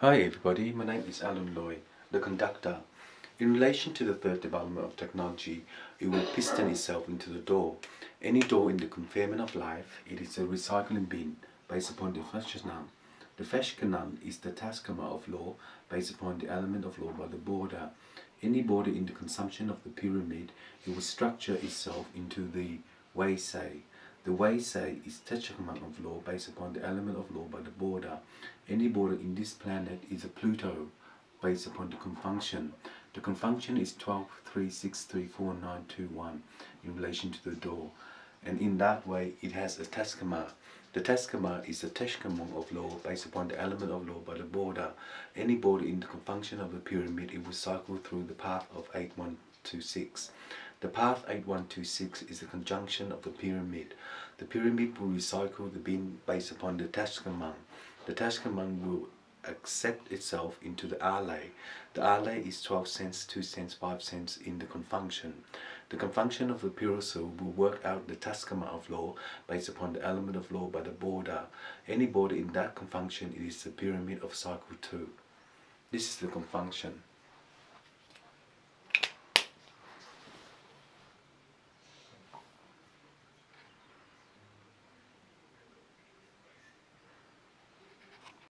Hi everybody, my name is Alan Loy, the conductor. In relation to the third development of technology, it will piston itself into the door. Any door in the confinement of life, it is a recycling bin based upon the Fashkanan. The Fashkanan is the Taskama of law based upon the element of law by the border. Any border in the consumption of the pyramid, it will structure itself into the Waysay. The Waysay is Techakman of law based upon the element of law by the border. Any border in this planet is a Pluto based upon the confunction. The confunction is 1236349121 in relation to the door. And in that way it has a Teskama. The Teskama is the Techakman of law based upon the element of law by the border. Any border in the confunction of the pyramid, it will cycle through the path of 8126. The path 8126 is the conjunction of the pyramid. The pyramid will recycle the bin based upon the Tashkaman. The Tashkaman will accept itself into the Alay. The Alay is 12 cents, 2 cents, 5 cents in the confunction. The confunction of the Pyrosil will work out the Tashkaman of law based upon the element of law by the border. Any border in that confunction, it is the pyramid of cycle 2. This is the confunction.